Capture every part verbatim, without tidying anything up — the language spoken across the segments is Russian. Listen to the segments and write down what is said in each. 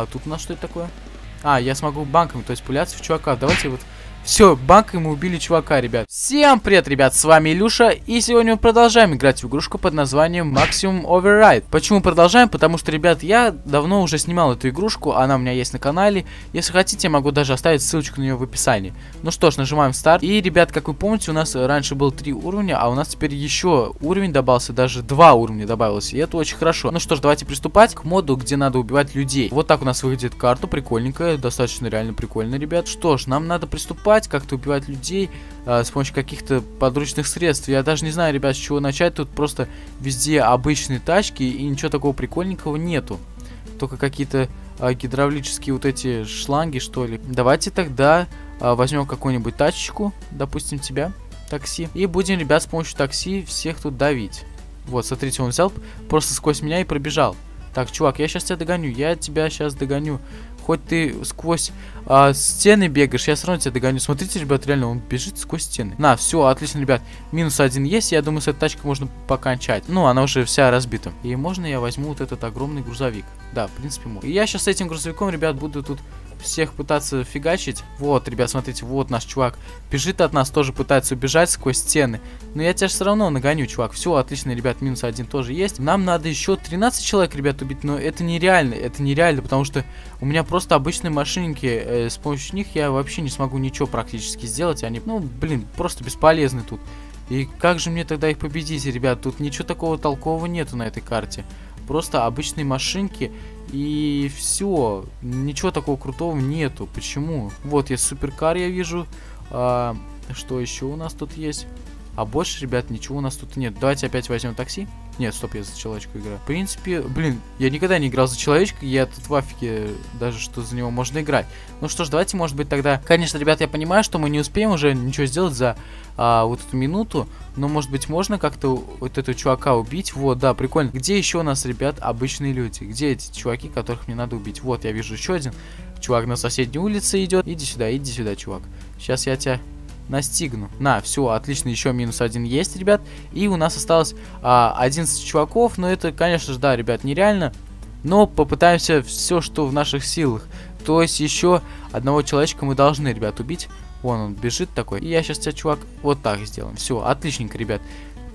А тут у нас что это такое? А, я смогу банками, то есть пуляться в чувака. Давайте вот... Все, банкой мы убили чувака, ребят. Всем привет, ребят, с вами Илюша, и сегодня мы продолжаем играть в игрушку под названием Maximum Override. Почему продолжаем? Потому что, ребят, я давно уже снимал эту игрушку, она у меня есть на канале. Если хотите, я могу даже оставить ссылочку на нее в описании. Ну что ж, нажимаем старт. И, ребят, как вы помните, у нас раньше было три уровня, а у нас теперь еще уровень добавился, даже два уровня добавилось, и это очень хорошо. Ну что ж, давайте приступать к моду, где надо убивать людей. Вот так у нас выглядит карта, прикольненькая, достаточно реально прикольно, ребят. Что ж, нам надо приступать. Как-то убивать людей э, с помощью каких-то подручных средств. Я даже не знаю, ребят, с чего начать. Тут просто везде обычные тачки, и ничего такого прикольненького нету. Только какие-то э, гидравлические вот эти шланги, что ли. Давайте тогда э, возьмем какую-нибудь тачечку, допустим, тебя, такси. И будем, ребят, с помощью такси всех тут давить. Вот, смотрите, он взял просто сквозь меня и пробежал. Так, чувак, я сейчас тебя догоню, я тебя сейчас догоню. Хоть ты сквозь э, стены бегаешь, я все равно тебя догоню. Смотрите, ребят, реально, он бежит сквозь стены. На, все, отлично, ребят. Минус один есть, я думаю, с этой тачкой можно покончать. Ну, она уже вся разбита. И можно я возьму вот этот огромный грузовик? Да, в принципе, можно. И я сейчас с этим грузовиком, ребят, буду тут всех пытаться фигачить. Вот, ребят, смотрите, вот наш чувак бежит от нас, тоже пытается убежать сквозь стены. Но я тебя все равно нагоню, чувак. Все, отлично, ребят, минус один тоже есть. Нам надо еще тринадцать человек, ребят, убить, но это нереально, это нереально, потому что у меня просто обычные машинки. Э, с помощью них я вообще не смогу ничего практически сделать. Они, ну, блин, просто бесполезны тут. И как же мне тогда их победить, ребят? Тут ничего такого толкового нету на этой карте. Просто обычные машинки. И все, ничего такого крутого нету. Почему? Вот есть суперкар, я вижу. А, что еще у нас тут есть? А больше, ребят, ничего у нас тут нет. Давайте опять возьмем такси. Нет, стоп, я за человечку играю. В принципе, блин, я никогда не играл за человечку. Я тут в афике даже, что за него можно играть. Ну что ж, давайте, может быть, тогда... Конечно, ребят, я понимаю, что мы не успеем уже ничего сделать за а, вот эту минуту. Но, может быть, можно как-то вот этого чувака убить. Вот, да, прикольно. Где еще у нас, ребят, обычные люди? Где эти чуваки, которых мне надо убить? Вот, я вижу еще один. Чувак на соседней улице идет. Иди сюда, иди сюда, чувак. Сейчас я тебя... настигну. На, все, отлично, еще минус один есть, ребят. И у нас осталось а, одиннадцать чуваков. Но это, конечно же, да, ребят, нереально. Но попытаемся все, что в наших силах. То есть еще одного человечка мы должны, ребят, убить. Вон он бежит такой. И я сейчас тебя, чувак, вот так сделаем. Все, отличненько, ребят.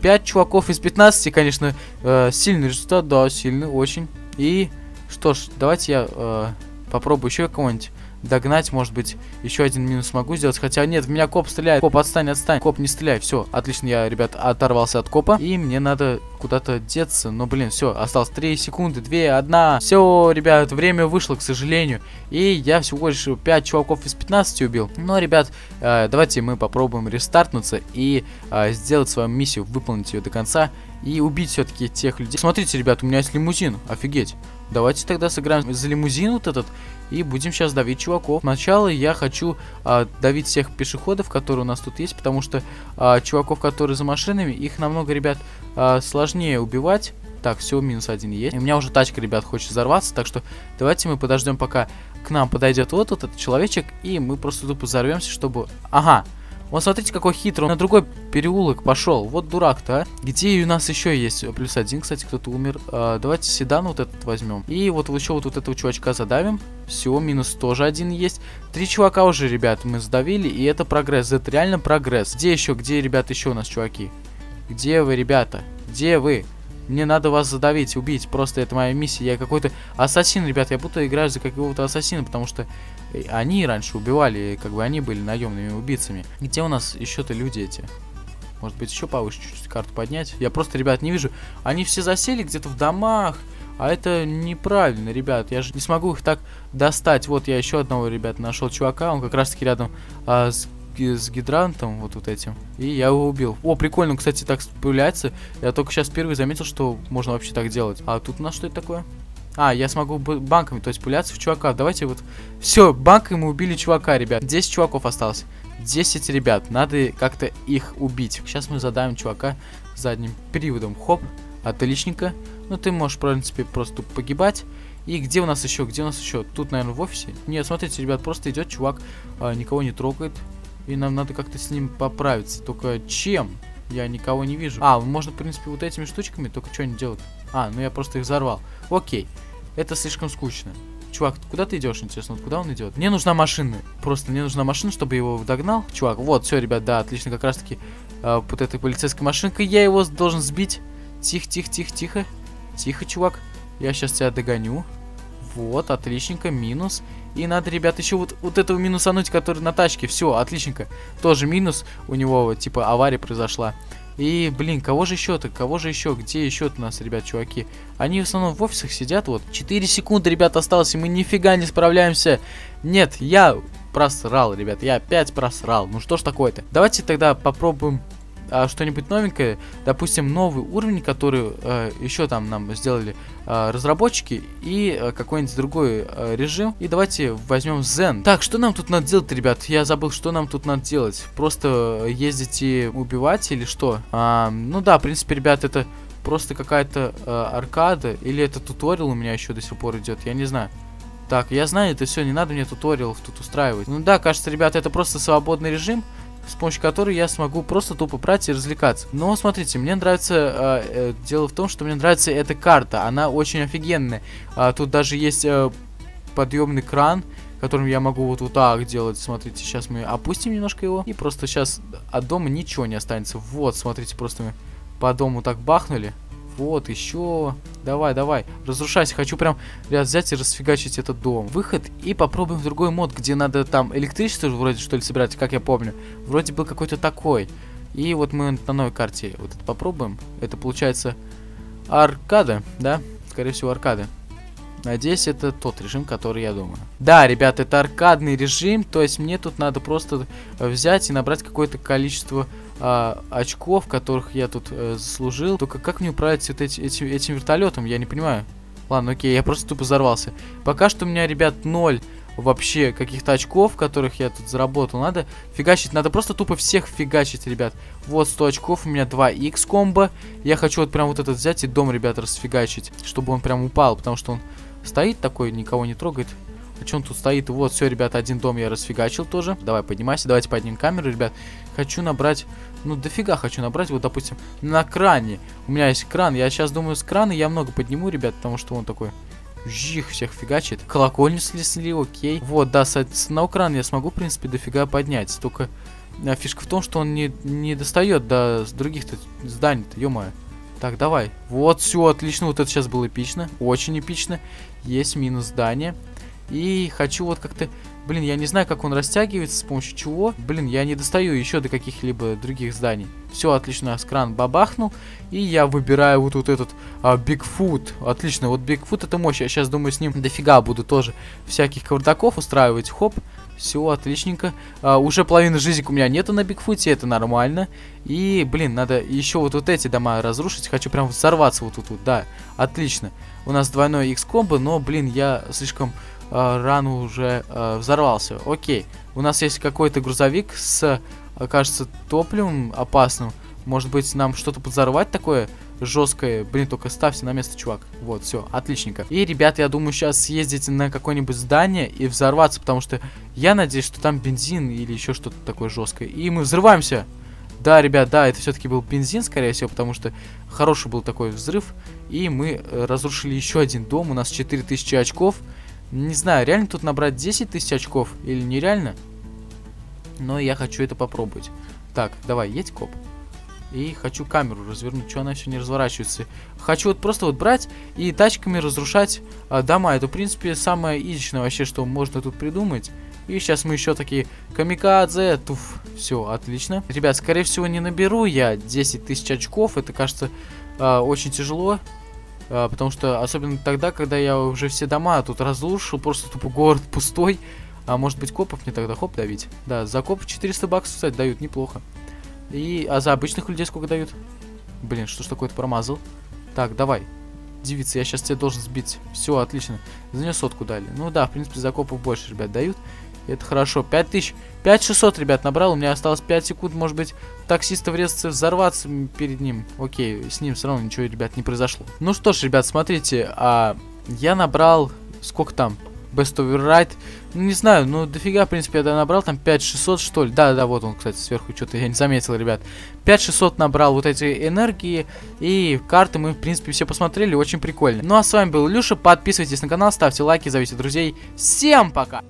пять чуваков из пятнадцати, конечно, э, сильный результат, да, сильный, очень. И что ж, давайте я э, попробую еще кого-нибудь догнать, может быть, еще один минус могу сделать. Хотя нет, в меня коп стреляет. Коп, отстань, отстань. Коп, не стреляй. Все, отлично, я, ребят, оторвался от копа. И мне надо куда-то деться. Но, блин, все, осталось три секунды, два, одна. Все, ребят, время вышло, к сожалению. И я всего лишь пять чуваков из пятнадцати убил. Но, ребят, э, давайте мы попробуем рестартнуться и э, сделать свою миссию, выполнить ее до конца. И убить все-таки тех людей. Смотрите, ребят, у меня есть лимузин. Офигеть. Давайте тогда сыграем за лимузин вот этот. И будем сейчас давить чуваков. Сначала я хочу а, давить всех пешеходов, которые у нас тут есть. Потому что а, чуваков, которые за машинами, их намного, ребят, а, сложнее убивать. Так, все, минус один есть. И у меня уже тачка, ребят, хочет взорваться. Так что давайте мы подождем, пока к нам подойдет вот, вот этот человечек. И мы просто тупо взорвемся, чтобы... Ага. Вот смотрите, какой хитрый. Он на другой переулок пошел. Вот дурак-то, а. Где у нас еще есть? Плюс один, кстати, кто-то умер. А, давайте седан вот этот возьмем. И вот еще вот, вот этого чувачка задавим. Все, минус тоже один есть. Три чувака уже, ребят, мы сдавили. И это прогресс. Это реально прогресс. Где еще? Где, ребят, еще у нас чуваки? Где вы, ребята? Где вы? Мне надо вас задавить, убить. Просто это моя миссия. Я какой-то ассасин, ребят. Я будто играю за какого-то ассасина, потому что они раньше убивали, как бы они были наемными убийцами. Где у нас еще-то люди эти? Может быть, еще повыше чуть-чуть карту поднять? Я просто, ребят, не вижу. Они все засели где-то в домах. А это неправильно, ребят. Я же не смогу их так достать. Вот я еще одного, ребят, нашел чувака. Он как раз-таки рядом а, с... с гидрантом, вот, вот этим. И я его убил. О, прикольно, кстати, так пуляется. Я только сейчас первый заметил, что можно вообще так делать. А тут у нас что это такое? А, я смогу банками, то есть пуляться в чувака. Давайте вот... Все, банками мы убили чувака, ребят. десять чуваков осталось. десять ребят. Надо как-то их убить. Сейчас мы задаем чувака задним приводом. Хоп. Отличненько. Ну, ты можешь, в принципе, просто погибать. И где у нас еще? Где у нас еще? Тут, наверное, в офисе. Нет, смотрите, ребят, просто идет чувак, а, никого не трогает. И нам надо как-то с ним поправиться. Только чем? Я никого не вижу. А, можно, в принципе, вот этими штучками. Только что они делают? А, ну я просто их взорвал. Окей. Это слишком скучно. Чувак, куда ты идешь, интересно? Вот куда он идет? Мне нужна машина. Просто мне нужна машина, чтобы его догнал. Чувак, вот, все, ребят, да, отлично, как раз-таки э, вот этой полицейской машинкой. Я его должен сбить. Тихо, тихо, тихо, тихо. Тихо, чувак. Я сейчас тебя догоню. Вот, отличненько, минус. И надо, ребят, еще вот, вот этого минусануть, который на тачке. Все, отличненько. Тоже минус. У него, типа, авария произошла. И, блин, кого же еще-то? Кого же еще? Где еще-то у нас, ребят, чуваки? Они в основном в офисах сидят. Вот, четыре секунды, ребят, осталось, и мы нифига не справляемся. Нет, я просрал, ребят. Я опять просрал. Ну что ж такое-то? Давайте тогда попробуем а, что-нибудь новенькое. Допустим, новый уровень, который э, еще там нам сделали э, разработчики. И э, какой-нибудь другой э, режим. И давайте возьмем Zen. Так, что нам тут надо делать, ребят? Я забыл, что нам тут надо делать. Просто ездить и убивать или что? А, ну да, в принципе, ребят, это просто какая-то э, аркада. Или это туториал у меня еще до сих пор идет, я не знаю. Так, я знаю, это все, не надо мне туториалов тут устраивать. Ну да, кажется, ребят, это просто свободный режим, с помощью которой я смогу просто тупо брать и развлекаться. Но смотрите, мне нравится... Э, э, дело в том, что мне нравится эта карта. Она очень офигенная. А, тут даже есть э, подъемный кран, которым я могу вот, вот так делать. Смотрите, сейчас мы опустим немножко его. И просто сейчас от дома ничего не останется. Вот, смотрите, просто мы по дому так бахнули. Вот, еще. Давай, давай. Разрушайся. Хочу прям, ребят, взять и расфигачить этот дом. Выход. И попробуем в другой мод, где надо там электричество вроде что ли собирать, как я помню. Вроде был какой-то такой. И вот мы на новой карте вот это попробуем. Это получается аркада, да? Скорее всего, аркада. Надеюсь, это тот режим, который я думаю. Да, ребят, это аркадный режим. То есть мне тут надо просто взять и набрать какое-то количество а, очков, которых я тут а, заслужил. Только как мне управлять вот эти, эти, этим вертолетом, я не понимаю. Ладно, окей, я просто тупо взорвался. Пока что у меня, ребят, ноль вообще каких-то очков, которых я тут заработал. Надо фигачить, надо просто тупо всех фигачить, ребят. Вот сто очков, у меня два икс комбо. Я хочу вот прям вот этот взять и дом, ребят, расфигачить, чтобы он прям упал, потому что он стоит такой, никого не трогает. А что он тут стоит? Вот, все, ребят, один дом я расфигачил тоже. Давай, поднимайся. Давайте поднимем камеру, ребят. Хочу набрать... Ну, дофига хочу набрать. Вот, допустим, на кране. У меня есть кран. Я сейчас думаю, с крана я много подниму, ребят, потому что он такой... Жих, всех фигачит. Колокольню слесли, окей. Вот, да, с, с на кран я смогу, в принципе, дофига поднять. Только а, фишка в том, что он не, не достает до других-то зданий-то, ё-моё. Так, давай. Вот, все, отлично. Вот это сейчас было эпично. Очень эпично. Есть минус здание. И хочу вот как-то... Блин, я не знаю, как он растягивается, с помощью чего. Блин, я не достаю еще до каких-либо других зданий. Все, отлично, у нас кран бабахнул. И я выбираю вот, вот этот Бигфут. А, отлично, вот Бигфут это мощь. Я сейчас думаю, с ним дофига буду тоже всяких кавардаков устраивать. Хоп. Все, отличненько. А, уже половины жизни у меня нету на Бигфуте, это нормально. И, блин, надо еще вот, вот эти дома разрушить. Хочу прям взорваться вот тут, вот, да. Отлично. У нас двойное икс-комбо, но, блин, я слишком э, рано уже э, взорвался. Окей. У нас есть какой-то грузовик с, кажется, топливом опасным. Может быть, нам что-то подзорвать такое жесткое. Блин, только ставься на место, чувак. Вот, все, отличненько. И, ребят, я думаю, сейчас съездить на какое-нибудь здание и взорваться, потому что я надеюсь, что там бензин или еще что-то такое жесткое. И мы взрываемся. Да, ребят, да, это все-таки был бензин, скорее всего, потому что хороший был такой взрыв. И мы разрушили еще один дом. У нас четыре тысячи очков. Не знаю, реально тут набрать десять тысяч очков или нереально. Но я хочу это попробовать. Так, давай, едь, коп. И хочу камеру развернуть, что она все не разворачивается. Хочу вот просто вот брать и тачками разрушать а, дома. Это, в принципе, самое изичное вообще, что можно тут придумать. И сейчас мы еще такие камикадзе, туф, все, отлично. Ребят, скорее всего, не наберу я десять тысяч очков, это, кажется, э, очень тяжело. Э, потому что, особенно тогда, когда я уже все дома тут разрушил, просто тупо город пустой. А может быть, копов мне тогда, хоп, давить. Да, за копов четыреста баксов, кстати, дают, неплохо. И, а за обычных людей сколько дают? Блин, что ж такое-то промазал. Так, давай. Девица, я сейчас тебя должен сбить. Все, отлично. За нее сотку дали. Ну да, в принципе, за копов больше, ребят, дают. Это хорошо. пять тысяч. пять тысяч шестьсот, ребят, набрал. У меня осталось пять секунд. Может быть, таксиста врезаться, взорваться перед ним. Окей, с ним все равно ничего, ребят, не произошло. Ну что ж, ребят, смотрите. А, я набрал... Сколько там? Best Override. Не знаю, ну дофига, в принципе, я набрал там пять шестьсот, что ли. Да, да, вот он, кстати, сверху что-то я не заметил, ребят. пять шестьсот набрал вот эти энергии и карты мы, в принципе, все посмотрели, очень прикольно. Ну а с вами был Илюша, подписывайтесь на канал, ставьте лайки, зовите друзей. Всем пока!